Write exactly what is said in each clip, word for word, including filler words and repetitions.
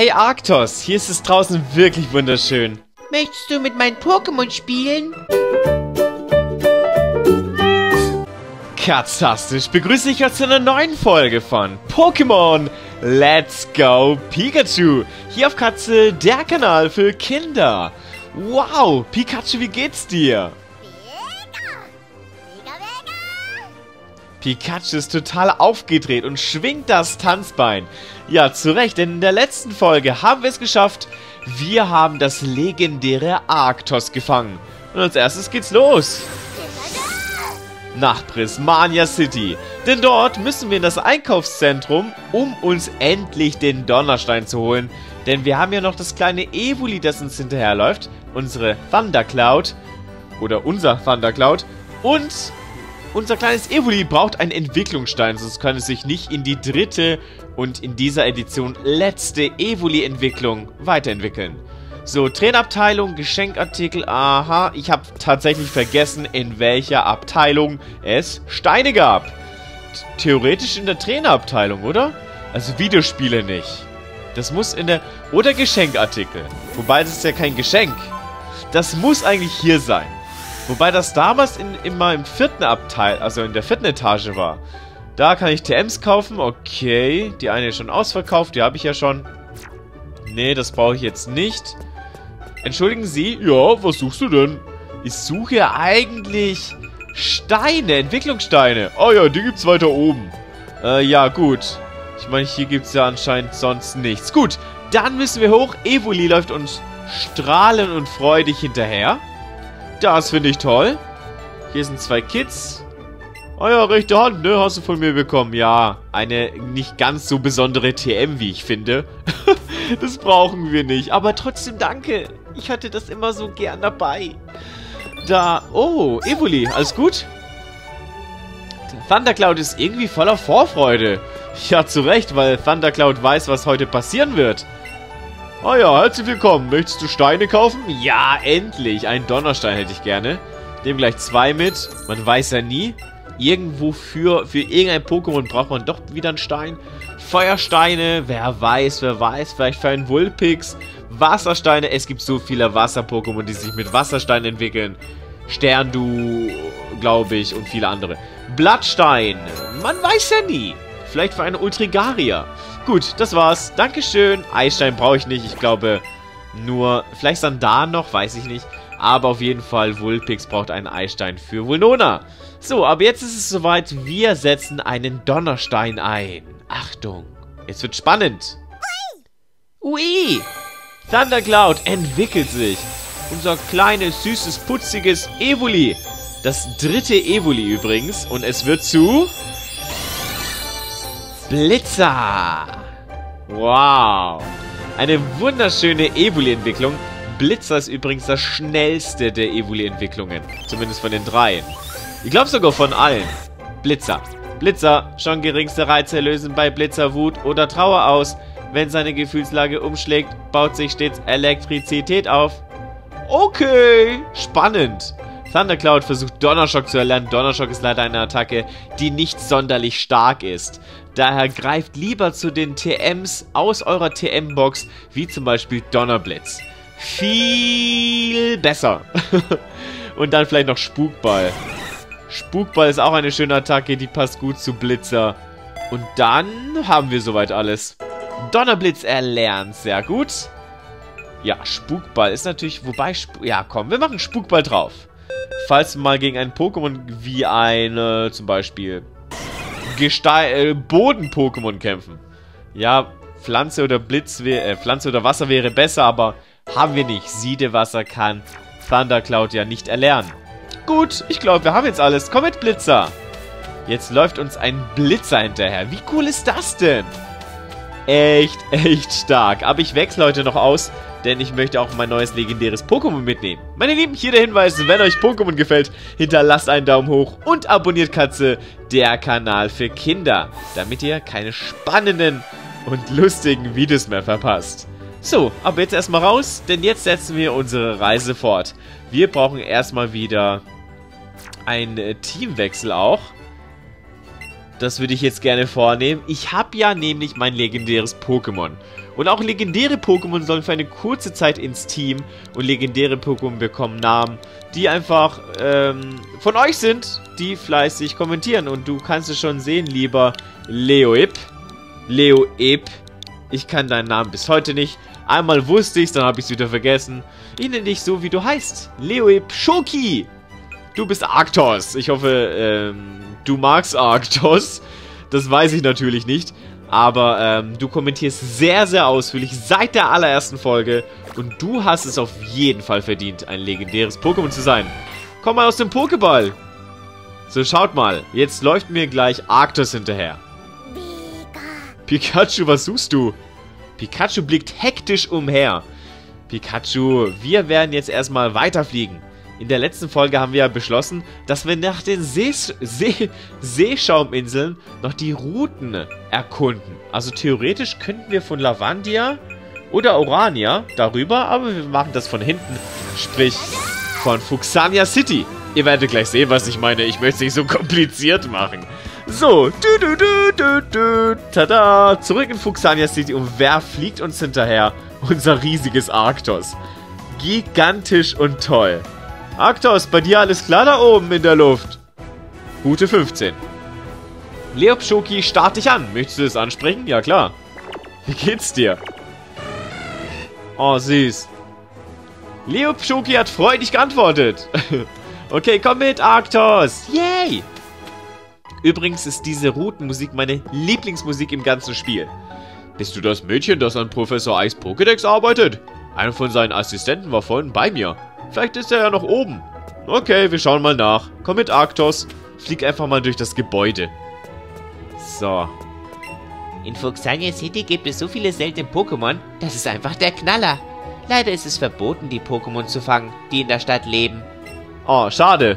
Hey Arktos, hier ist es draußen wirklich wunderschön. Möchtest du mit meinen Pokémon spielen? Katztastisch begrüße ich euch zu einer neuen Folge von Pokémon Let's Go Pikachu. Hier auf Katze, der Kanal für Kinder. Wow, Pikachu, wie geht's dir? Pikachu ist total aufgedreht und schwingt das Tanzbein. Ja, zu Recht, denn in der letzten Folge haben wir es geschafft. Wir haben das legendäre Arktos gefangen. Und als erstes geht's los. Nach Prismania City. Denn dort müssen wir in das Einkaufszentrum, um uns endlich den Donnerstein zu holen. Denn wir haben ja noch das kleine Evoli, das uns hinterherläuft. Unsere Thundercloud. Oder unser Thundercloud. Und unser kleines Evoli braucht einen Entwicklungsstein, sonst kann es sich nicht in die dritte und in dieser Edition letzte Evoli-Entwicklung weiterentwickeln. So, Tränenabteilung, Geschenkartikel, aha, ich habe tatsächlich vergessen, in welcher Abteilung es Steine gab. Theoretisch in der Tränenabteilung, oder? Also Videospiele nicht. Das muss in der... oder Geschenkartikel. Wobei, das ist ja kein Geschenk. Das muss eigentlich hier sein. Wobei das damals in, immer im vierten Abteil, also in der vierten Etage war. Da kann ich T Ms kaufen, okay. Die eine ist schon ausverkauft, die habe ich ja schon. Nee, das brauche ich jetzt nicht. Entschuldigen Sie, ja, was suchst du denn? Ich suche eigentlich Steine, Entwicklungssteine. Oh ja, die gibt's weiter oben. Äh, ja, gut. Ich meine, hier gibt's ja anscheinend sonst nichts. Gut, dann müssen wir hoch. Evoli läuft uns strahlend und freudig hinterher. Das finde ich toll. Hier sind zwei Kids. Oh ja, rechte Hand, ne? Hast du von mir bekommen. Ja, eine nicht ganz so besondere T M, wie ich finde. Das brauchen wir nicht. Aber trotzdem danke. Ich hatte das immer so gern dabei. Da, oh, Evoli, alles gut? Der Thundercloud ist irgendwie voller Vorfreude. Ja, zu Recht, weil Thundercloud weiß, was heute passieren wird. Oh ja, herzlich willkommen. Möchtest du Steine kaufen? Ja, endlich. Einen Donnerstein hätte ich gerne. Nehmen gleich zwei mit. Man weiß ja nie. Irgendwo für, für irgendein Pokémon braucht man doch wieder einen Stein. Feuersteine. Wer weiß, wer weiß. Vielleicht für einen Wulpix. Wassersteine. Es gibt so viele Wasser-Pokémon, die sich mit Wassersteinen entwickeln. Sterndu, glaube ich, und viele andere. Blattstein. Man weiß ja nie. Vielleicht für eine Ultrigaria. Gut, das war's. Dankeschön. Eisstein brauche ich nicht. Ich glaube, nur... vielleicht Sandan noch, weiß ich nicht. Aber auf jeden Fall, Wulpix braucht einen Eisstein für Wulnona. So, aber jetzt ist es soweit. Wir setzen einen Donnerstein ein. Achtung. Es wird spannend. Ui! Thundercloud entwickelt sich. Unser kleines, süßes, putziges Evoli. Das dritte Evoli übrigens. Und es wird zu... Blitzer! Wow! Eine wunderschöne Evoli-Entwicklung. Blitzer ist übrigens das schnellste der Evoli-Entwicklungen. Zumindest von den dreien. Ich glaube sogar von allen. Blitzer. Blitzer. Schon geringste Reize lösen bei Blitzer Wut oder Trauer aus. Wenn seine Gefühlslage umschlägt, baut sich stets Elektrizität auf. Okay! Spannend! Thundercloud versucht Donnerschock zu erlernen. Donnerschock ist leider eine Attacke, die nicht sonderlich stark ist. Daher greift lieber zu den T Ms aus eurer T M-Box, wie zum Beispiel Donnerblitz. Viel besser. Und dann vielleicht noch Spukball. Spukball ist auch eine schöne Attacke, die passt gut zu Blitzer. Und dann haben wir soweit alles. Donnerblitz erlernt, sehr gut. Ja, Spukball ist natürlich, wobei, Sp ja komm, wir machen Spukball drauf. Falls wir mal gegen ein Pokémon wie eine, zum Beispiel, äh, Boden-Pokémon kämpfen. Ja, Pflanze oder Blitz, äh, Pflanze oder Wasser wäre besser, aber haben wir nicht. Siedewasser kann Thundercloud ja nicht erlernen. Gut, ich glaube, wir haben jetzt alles. Komm mit, Blitzer. Jetzt läuft uns ein Blitzer hinterher. Wie cool ist das denn? Echt, echt stark. Aber ich wechsle heute noch aus, denn ich möchte auch mein neues legendäres Pokémon mitnehmen. Meine Lieben, hier der Hinweis, wenn euch Pokémon gefällt, hinterlasst einen Daumen hoch und abonniert Katze, der Kanal für Kinder, damit ihr keine spannenden und lustigen Videos mehr verpasst. So, aber jetzt erstmal raus, denn jetzt setzen wir unsere Reise fort. Wir brauchen erstmal wieder einen Teamwechsel auch. Das würde ich jetzt gerne vornehmen. Ich habe ja nämlich mein legendäres Pokémon. Und auch legendäre Pokémon sollen für eine kurze Zeit ins Team. Und legendäre Pokémon bekommen Namen, die einfach ähm, von euch sind, die fleißig kommentieren. Und du kannst es schon sehen, lieber Leoip. Leoip. Ich kann deinen Namen bis heute nicht. Einmal wusste ich's, dann habe ich's wieder vergessen. Ich nenne dich so, wie du heißt. Leo Pschoki. Du bist Arktos. Ich hoffe, ähm, du magst Arktos. Das weiß ich natürlich nicht. Aber ähm, du kommentierst sehr, sehr ausführlich seit der allerersten Folge. Und du hast es auf jeden Fall verdient, ein legendäres Pokémon zu sein. Komm mal aus dem Pokéball. So, schaut mal. Jetzt läuft mir gleich Arktos hinterher. Pika. Pikachu, was suchst du? Pikachu blickt hektisch umher. Pikachu, wir werden jetzt erstmal weiterfliegen. In der letzten Folge haben wir ja beschlossen, dass wir nach den Sees See Seeschauminseln noch die Routen erkunden. Also theoretisch könnten wir von Lavandia oder Orania darüber, aber wir machen das von hinten, sprich von Fuchsania City. Ihr werdet gleich sehen, was ich meine. Ich möchte es nicht so kompliziert machen. So, du, du, du, du, du, tada, zurück in Fuchsania City. Und wer fliegt uns hinterher? Unser riesiges Arktos. Gigantisch und toll. Arktos, bei dir alles klar da oben in der Luft? Gute fünfzehn. Leo Pschoki, start dich an. Möchtest du das ansprechen? Ja, klar. Wie geht's dir? Oh, süß. Leo Pschoki hat freudig geantwortet. Okay, komm mit, Arktos. Yay! Übrigens ist diese Routenmusik meine Lieblingsmusik im ganzen Spiel. Bist du das Mädchen, das an Professor Eichs Pokédex arbeitet? Einer von seinen Assistenten war vorhin bei mir. Vielleicht ist er ja noch oben. Okay, wir schauen mal nach. Komm mit, Arktos. Flieg einfach mal durch das Gebäude. So. In Fuchsania City gibt es so viele seltene Pokémon, das ist einfach der Knaller. Leider ist es verboten, die Pokémon zu fangen, die in der Stadt leben. Oh, schade.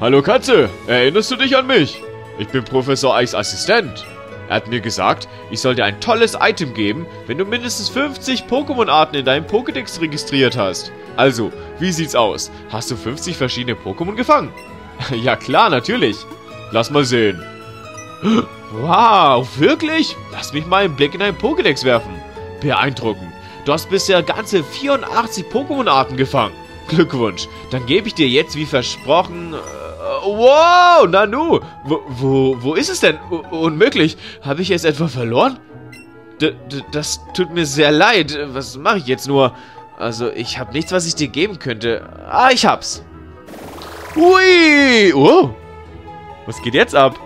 Hallo Katze, erinnerst du dich an mich? Ich bin Professor Eichs Assistent. Er hat mir gesagt, ich soll dir ein tolles Item geben, wenn du mindestens fünfzig Pokémon-Arten in deinem Pokédex registriert hast. Also, wie sieht's aus? Hast du fünfzig verschiedene Pokémon gefangen? Ja klar, natürlich. Lass mal sehen. Wow, wirklich? Lass mich mal einen Blick in deinen Pokédex werfen. Beeindruckend. Du hast bisher ganze vierundachtzig Pokémon-Arten gefangen. Glückwunsch. Dann gebe ich dir jetzt, wie versprochen... Wow, Nanu! Wo, wo, wo ist es denn? Unmöglich. Habe ich jetzt etwa verloren? D -d das tut mir sehr leid. Was mache ich jetzt nur? Also, ich habe nichts, was ich dir geben könnte. Ah, ich hab's. Ui! Oh! Was geht jetzt ab?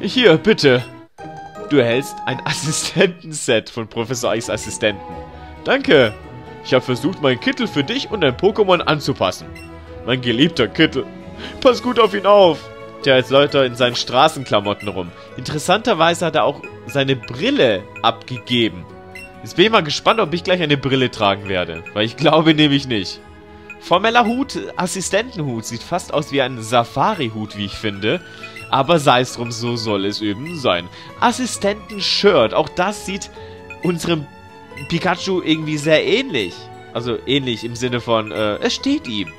Hier, bitte. Du erhältst ein Assistentenset von Professor Eichs Assistenten. Danke. Ich habe versucht, meinen Kittel für dich und dein Pokémon anzupassen. Mein geliebter Kittel. Pass gut auf ihn auf. Tja, jetzt läuft er in seinen Straßenklamotten rum. Interessanterweise hat er auch seine Brille abgegeben. Jetzt bin ich mal gespannt, ob ich gleich eine Brille tragen werde. Weil ich glaube nämlich nicht. Formeller Hut, Assistentenhut. Sieht fast aus wie ein Safari-Hut, wie ich finde. Aber sei es drum, so soll es eben sein. Assistenten-Shirt. Auch das sieht unserem Pikachu irgendwie sehr ähnlich. Also ähnlich im Sinne von, äh, es steht ihm.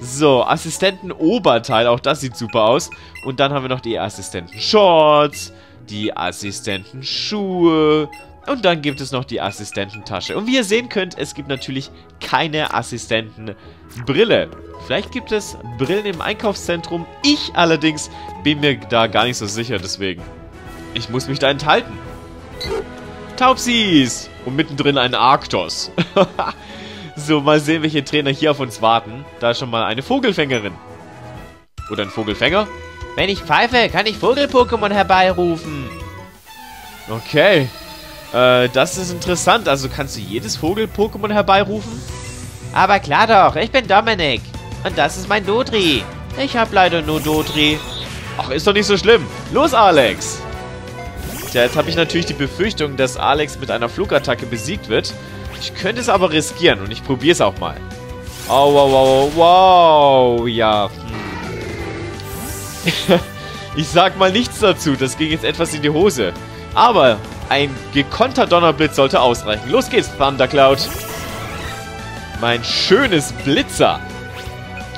So, Assistenten-Oberteil, auch das sieht super aus. Und dann haben wir noch die Assistenten-Shorts, die Assistenten-Schuhe und dann gibt es noch die Assistententasche. Und wie ihr sehen könnt, es gibt natürlich keine Assistentenbrille. Vielleicht gibt es Brillen im Einkaufszentrum. Ich allerdings bin mir da gar nicht so sicher, deswegen. Ich muss mich da enthalten. Taubsies! Und mittendrin ein Arktos. So, mal sehen, welche Trainer hier auf uns warten. Da ist schon mal eine Vogelfängerin. Oder ein Vogelfänger. Wenn ich pfeife, kann ich Vogel-Pokémon herbeirufen. Okay. Äh, das ist interessant. Also kannst du jedes Vogel-Pokémon herbeirufen? Aber klar doch, ich bin Dominik. Und das ist mein Dodri. Ich hab leider nur Dodri. Ach, ist doch nicht so schlimm. Los, Alex! Tja, jetzt habe ich natürlich die Befürchtung, dass Alex mit einer Flugattacke besiegt wird. Ich könnte es aber riskieren und ich probiere es auch mal. Oh, wow, wow, wow, wow, ja. Hm. Ich sag mal nichts dazu, das ging jetzt etwas in die Hose. Aber ein gekonter Donnerblitz sollte ausreichen. Los geht's, Thundercloud. Mein schönes Blitzer.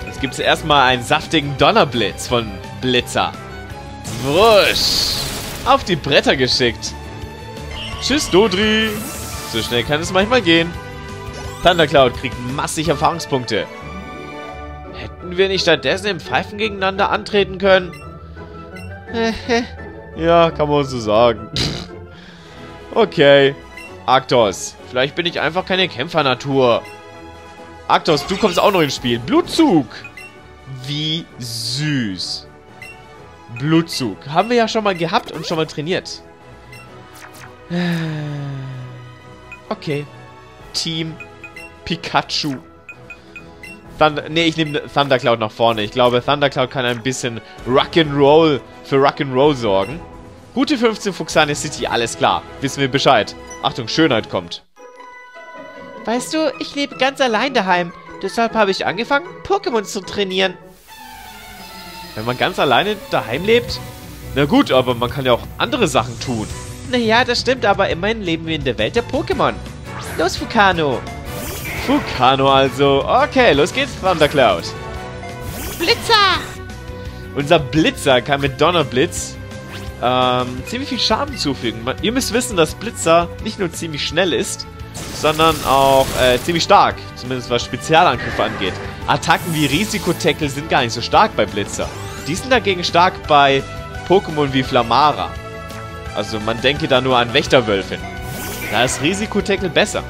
Jetzt gibt's erstmal einen saftigen Donnerblitz von Blitzer. Wusch. Auf die Bretter geschickt. Tschüss, Dodri. So schnell kann es manchmal gehen. Thundercloud kriegt massig Erfahrungspunkte. Hätten wir nicht stattdessen im Pfeifen gegeneinander antreten können? Ja, kann man so sagen. Okay. Arktos. Vielleicht bin ich einfach keine Kämpfernatur. Arktos, du kommst auch noch ins Spiel. Blutzug. Wie süß. Blutzug. Haben wir ja schon mal gehabt und schon mal trainiert. Okay. Team Pikachu. Thunder, nee, ich nehme Thundercloud nach vorne. Ich glaube, Thundercloud kann ein bisschen Rock'n'Roll für Rock'n'Roll sorgen. Gute fünfzehn Fuchsania City, alles klar. Wissen wir Bescheid. Achtung, Schönheit kommt. Weißt du, ich lebe ganz allein daheim. Deshalb habe ich angefangen, Pokémon zu trainieren. Wenn man ganz alleine daheim lebt? Na gut, aber man kann ja auch andere Sachen tun. Naja, das stimmt, aber immerhin leben wir in der Welt der Pokémon. Los, Fukano! Fukano also. Okay, los geht's, Thundercloud. Blitzer! Unser Blitzer kann mit Donnerblitz ähm, ziemlich viel Schaden zufügen. Man, ihr müsst wissen, dass Blitzer nicht nur ziemlich schnell ist, sondern auch äh, ziemlich stark. Zumindest was Spezialangriffe angeht. Attacken wie Risikotackle sind gar nicht so stark bei Blitzer. Die sind dagegen stark bei Pokémon wie Flamara. Also man denke da nur an Wächterwölfin. Da ist Risikotackle besser.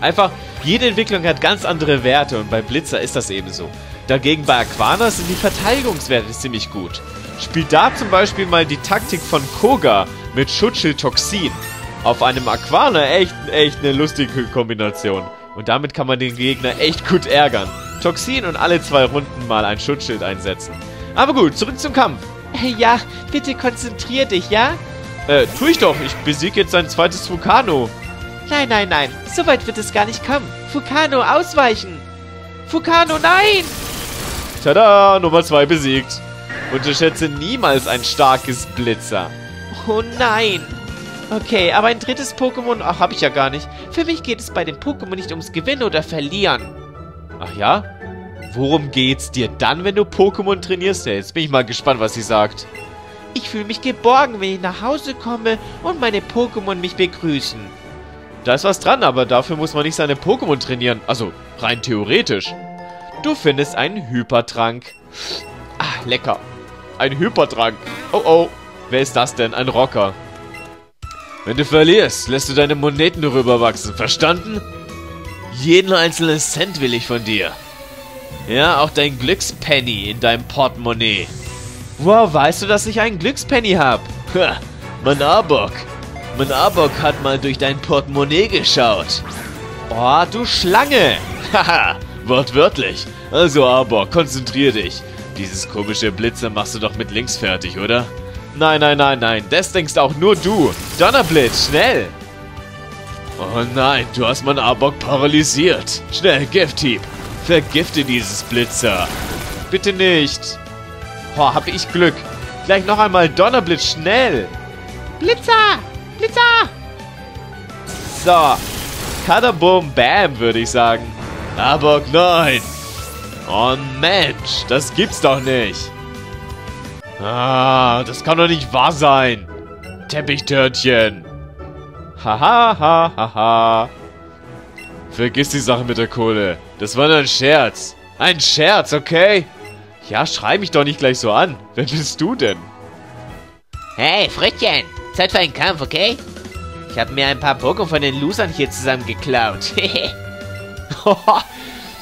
Einfach, jede Entwicklung hat ganz andere Werte und bei Blitzer ist das ebenso. Dagegen bei Aquaner sind die Verteidigungswerte ziemlich gut. Spielt da zum Beispiel mal die Taktik von Koga mit Schutzschild Toxin. Auf einem Aquaner echt, echt eine lustige Kombination. Und damit kann man den Gegner echt gut ärgern. Toxin und alle zwei Runden mal ein Schutzschild einsetzen. Aber gut, zurück zum Kampf. Ja, bitte konzentrier dich, ja? Äh, tu ich doch. Ich besiege jetzt sein zweites Fukano. Nein, nein, nein. So weit wird es gar nicht kommen. Fukano, ausweichen! Fukano, nein! Tada! Nummer zwei besiegt. Unterschätze niemals ein starkes Blitzer. Oh nein! Okay, aber ein drittes Pokémon... Ach, hab ich ja gar nicht. Für mich geht es bei dem Pokémon nicht ums Gewinnen oder Verlieren. Ach ja? Worum geht's dir dann, wenn du Pokémon trainierst? Ja, jetzt bin ich mal gespannt, was sie sagt. Ich fühle mich geborgen, wenn ich nach Hause komme und meine Pokémon mich begrüßen. Da ist was dran, aber dafür muss man nicht seine Pokémon trainieren. Also, rein theoretisch. Du findest einen Hypertrank. Ah, lecker. Ein Hypertrank. Oh, oh. Wer ist das denn? Ein Rocker. Wenn du verlierst, lässt du deine Moneten rüberwachsen. Verstanden? Jeden einzelnen Cent will ich von dir. Ja, auch dein Glückspenny in deinem Portemonnaie. Wow, weißt du, dass ich einen Glückspenny habe? Ha, mein Arbok. Mein Arbok hat mal durch dein Portemonnaie geschaut. Oh, du Schlange. Haha, wortwörtlich. Also Arbok, konzentrier dich. Dieses komische Blitzer machst du doch mit links fertig, oder? Nein, nein, nein, nein. Das denkst auch nur du. Donnerblitz, schnell. Oh nein, du hast meinen Arbok paralysiert. Schnell, Gifthieb. Vergifte dieses Blitzer. Bitte nicht. Oh, hab ich Glück. Gleich noch einmal Donnerblitz, schnell. Blitzer. Blitzer! So. Kadabum, bam, würde ich sagen. Aber nein! Oh Mensch, das gibt's doch nicht! Ah, das kann doch nicht wahr sein! Teppichtörtchen! Haha, ha, ha, ha. Vergiss die Sache mit der Kohle. Das war nur ein Scherz. Ein Scherz, okay? Ja, schrei mich doch nicht gleich so an. Wer bist du denn? Hey, Fröttchen! Zeit für einen Kampf, okay? Ich habe mir ein paar Pokémon von den Losern hier zusammen geklaut.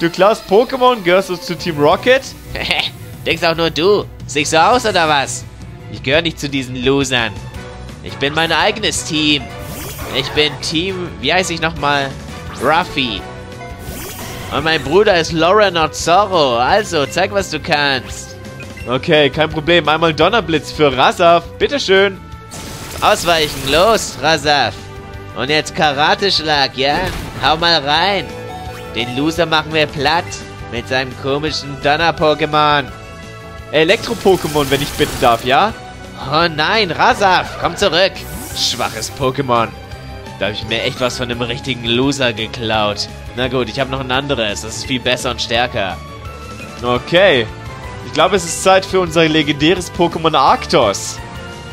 Du klaust Pokémon, gehörst du zu Team Rocket? Denkst auch nur du. Siehst so aus, oder was? Ich gehöre nicht zu diesen Losern. Ich bin mein eigenes Team. Ich bin Team, wie heiße ich nochmal? Ruffy. Und mein Bruder ist Lauren Ozzoro. Also, zeig, was du kannst. Okay, kein Problem. Einmal Donnerblitz für Rasaf. Bitteschön. Ausweichen, los, Rasaf. Und jetzt Karateschlag, ja? Hau mal rein. Den Loser machen wir platt mit seinem komischen Donner-Pokémon. Elektro-Pokémon, wenn ich bitten darf, ja? Oh nein, Rasaf, komm zurück. Schwaches Pokémon. Da habe ich mir echt was von dem richtigen Loser geklaut. Na gut, ich habe noch ein anderes. Das ist viel besser und stärker. Okay. Ich glaube, es ist Zeit für unser legendäres Pokémon Arktos.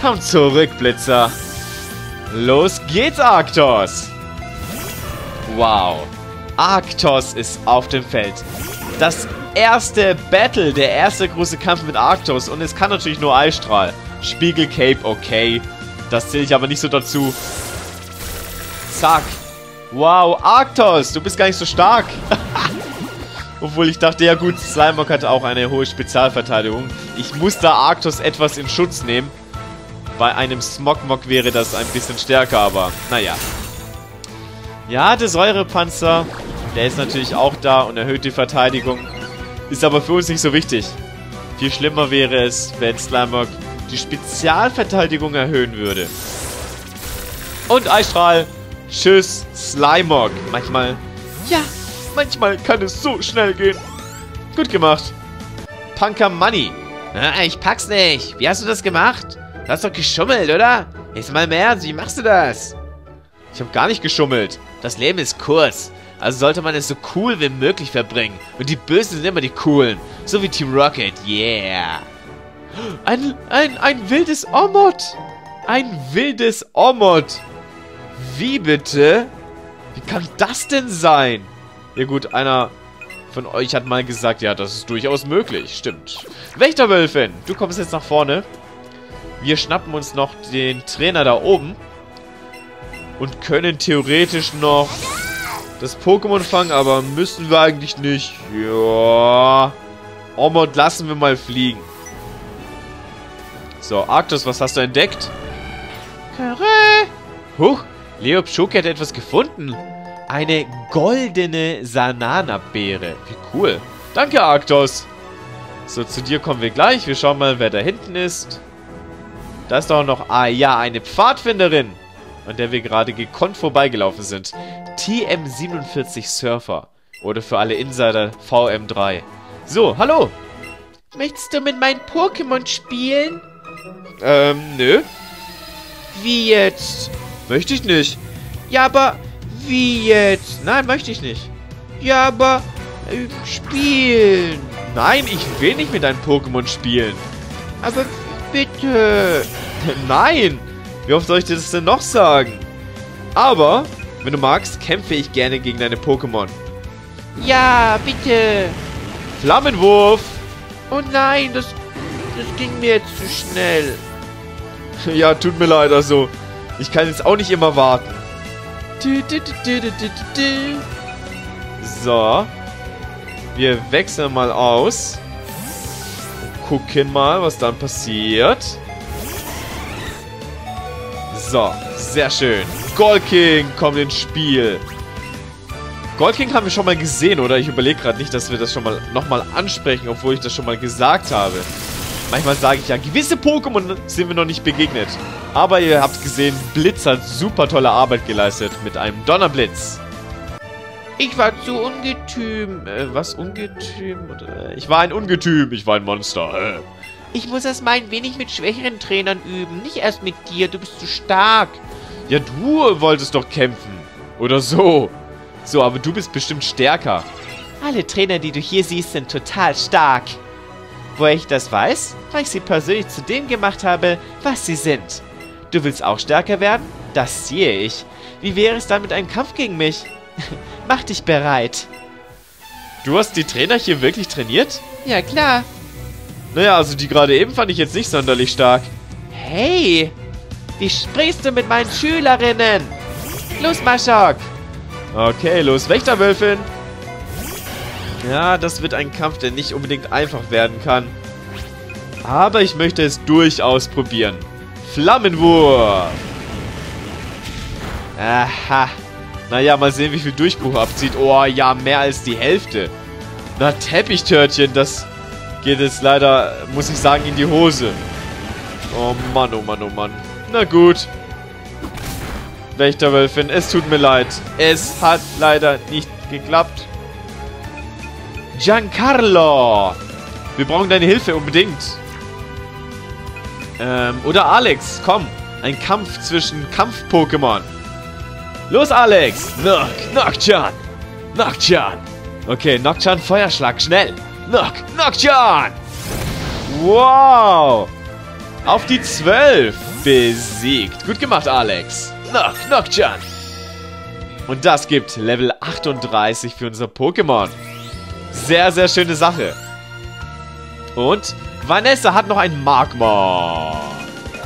Komm zurück, Blitzer. Los geht's, Arktos! Wow. Arktos ist auf dem Feld. Das erste Battle, der erste große Kampf mit Arktos. Und es kann natürlich nur Eisstrahl. Spiegel, Cape, okay. Das zähle ich aber nicht so dazu. Zack. Wow, Arktos, du bist gar nicht so stark. Obwohl ich dachte, ja gut, Sleimok hat auch eine hohe Spezialverteidigung. Ich muss da Arktos etwas in Schutz nehmen. Bei einem Smogmog wäre das ein bisschen stärker, aber naja. Ja, der Säurepanzer, der ist natürlich auch da und erhöht die Verteidigung. Ist aber für uns nicht so wichtig. Viel schlimmer wäre es, wenn Sleimok die Spezialverteidigung erhöhen würde. Und Eisstrahl. Tschüss, Sleimok. Manchmal, ja, manchmal kann es so schnell gehen. Gut gemacht. Punker Money. Ah, ich pack's nicht. Wie hast du das gemacht? Du hast doch geschummelt, oder? Jetzt mal im Ernst, wie machst du das? Ich hab gar nicht geschummelt. Das Leben ist kurz. Also sollte man es so cool wie möglich verbringen. Und die Bösen sind immer die Coolen. So wie Team Rocket, yeah. Ein, ein, ein wildes Omot. Ein wildes Omot. Wie bitte? Wie kann das denn sein? Ja gut, einer von euch hat mal gesagt, ja, das ist durchaus möglich. Stimmt. Wächterwölfin, du kommst jetzt nach vorne. Wir schnappen uns noch den Trainer da oben. Und können theoretisch noch das Pokémon fangen, aber müssen wir eigentlich nicht. Ja. Omot lassen wir mal fliegen. So, Arktos, was hast du entdeckt? Huch, Leo Pschoki hat etwas gefunden. Eine goldene Sanana-Beere. Wie cool. Danke, Arktos. So, zu dir kommen wir gleich. Wir schauen mal, wer da hinten ist. Da ist doch noch, ah ja, eine Pfadfinderin, an der wir gerade gekonnt vorbeigelaufen sind. T M siebenundvierzig Surfer. Oder für alle Insider V M drei. So, hallo. Möchtest du mit meinen Pokémon spielen? Ähm, nö. Wie jetzt? Möchte ich nicht. Ja, aber wie jetzt? Nein, möchte ich nicht. Ja, aber äh, spielen. Nein, ich will nicht mit deinen Pokémon spielen. Aber bitte. Nein. Wie oft soll ich dir das denn noch sagen? Aber, wenn du magst, kämpfe ich gerne gegen deine Pokémon. Ja, bitte. Flammenwurf. Oh nein, das, das ging mir jetzt zu schnell. Ja, tut mir leid, also. Ich kann jetzt auch nicht immer warten. Du, du, du, du, du, du, du. So. Wir wechseln mal aus. Gucken mal, was dann passiert. So, sehr schön. Goldking kommt ins Spiel. Goldking haben wir schon mal gesehen, oder? Ich überlege gerade nicht, dass wir das schon mal nochmal ansprechen, obwohl ich das schon mal gesagt habe. Manchmal sage ich ja, gewisse Pokémon sind wir noch nicht begegnet. Aber ihr habt gesehen, Blitz hat super tolle Arbeit geleistet mit einem Donnerblitz. Ich war zu ungetüm. Äh, was ungetüm? Ich war ein Ungetüm. Ich war ein Monster. Ich muss erst mal ein wenig mit schwächeren Trainern üben. Nicht erst mit dir. Du bist zu stark. Ja, du wolltest doch kämpfen. Oder so. So, aber du bist bestimmt stärker. Alle Trainer, die du hier siehst, sind total stark. Woher ich das weiß? Weil ich sie persönlich zu dem gemacht habe, was sie sind. Du willst auch stärker werden? Das sehe ich. Wie wäre es dann mit einem Kampf gegen mich? Mach dich bereit. Du hast die Trainer hier wirklich trainiert? Ja, klar. Naja, also die gerade eben fand ich jetzt nicht sonderlich stark. Hey, wie sprichst du mit meinen Schülerinnen? Los, Maschok. Okay, los, Wächterwölfin. Ja, das wird ein Kampf, der nicht unbedingt einfach werden kann. Aber ich möchte es durchaus probieren. Flammenwurf! Aha. Naja, mal sehen, wie viel Durchbruch abzieht. Oh ja, mehr als die Hälfte. Na, Teppichtörtchen, das geht jetzt leider, muss ich sagen, in die Hose. Oh Mann, oh Mann, oh Mann. Na gut. Wächterwölfin, es tut mir leid. Es hat leider nicht geklappt. Giancarlo! Wir brauchen deine Hilfe unbedingt. Ähm, oder Alex, komm. Ein Kampf zwischen Kampf-Pokémon. Los, Alex! Nock, Nockchan! Nockchan! Okay, Nockchan, Feuerschlag, schnell! Nock, Nockchan! Wow! Auf die zwölf besiegt. Gut gemacht, Alex. Nock, Nockchan. Und das gibt Level achtunddreißig für unser Pokémon. Sehr, sehr schöne Sache. Und Vanessa hat noch ein Magma.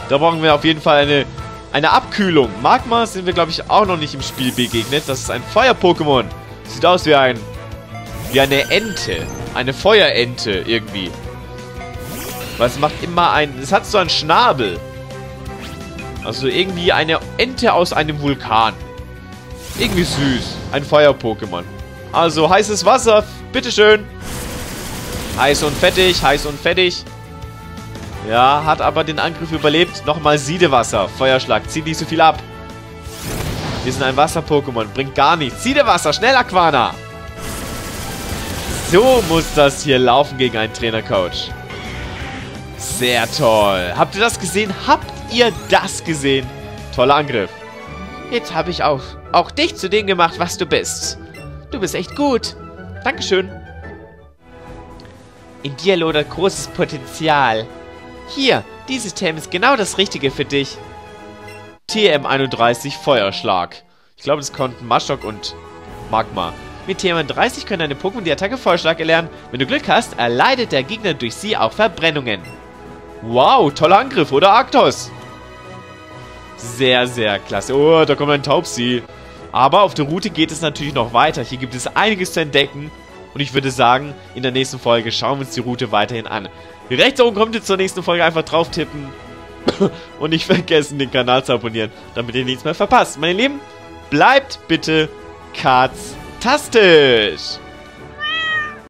Da brauchen wir auf jeden Fall eine, eine Abkühlung. Magma sind wir, glaube ich, auch noch nicht im Spiel begegnet. Das ist ein Feuer-Pokémon. Sieht aus wie ein wie eine Ente. Eine Feuerente irgendwie. Weil es macht immer einen... Es hat so einen Schnabel. Also irgendwie eine Ente aus einem Vulkan. Irgendwie süß. Ein Feuer-Pokémon. Also heißes Wasser. Bitteschön. Heiß und fettig, heiß und fettig. Ja, hat aber den Angriff überlebt. Nochmal Siedewasser. Feuerschlag. Zieht nicht so viel ab. Wir sind ein Wasser-Pokémon. Bringt gar nichts. Siedewasser. Schnell, Aquaner. So muss das hier laufen gegen einen Trainercoach. Sehr toll. Habt ihr das gesehen? Habt ihr das gesehen? Toller Angriff. Jetzt habe ich auch, auch dich zu dem gemacht, was du bist. Du bist echt gut. Dankeschön. In dir lodert großes Potenzial. Hier, dieses T M ist genau das Richtige für dich. T M einunddreißig Feuerschlag. Ich glaube, das konnten Maschok und Magma. Mit T M einunddreißig können deine Pokémon die Attacke Feuerschlag erlernen. Wenn du Glück hast, erleidet der Gegner durch sie auch Verbrennungen. Wow, toller Angriff, oder Arktos? Sehr, sehr klasse. Oh, da kommt ein Taubsi. Aber auf der Route geht es natürlich noch weiter. Hier gibt es einiges zu entdecken. Und ich würde sagen, in der nächsten Folge schauen wir uns die Route weiterhin an. Rechts oben kommt ihr zur nächsten Folge, einfach drauf tippen. Und nicht vergessen, den Kanal zu abonnieren, damit ihr nichts mehr verpasst. Meine Lieben, bleibt bitte katz-tastisch!